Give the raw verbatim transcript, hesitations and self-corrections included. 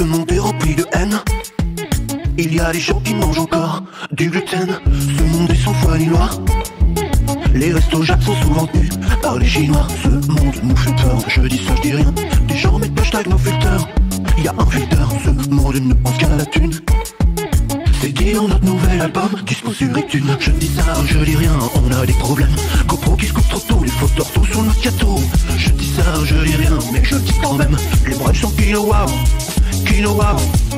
ce monde est rempli de haine. Il y a des gens qui mangent encore du gluten. Ce monde est sans foi ni loi. Les restos Jap sont souvent tenus par les Chinois. Ce monde nous fait peur, je dis ça, je dis rien. Des gens mettent hashtag nos filters. Y a un filter, ce monde ne pense qu'à la thune. C'est dit dans notre nouvel album, dispo sur iTunes. Je dis ça, je dis rien, on a des problèmes. GoPro qui se coupe trop tôt, les fautes d'ortho sur notre gâteau. Je dis ça, je dis rien, mais je dis quand même. Les brefs sont kilo wow, kilo wow.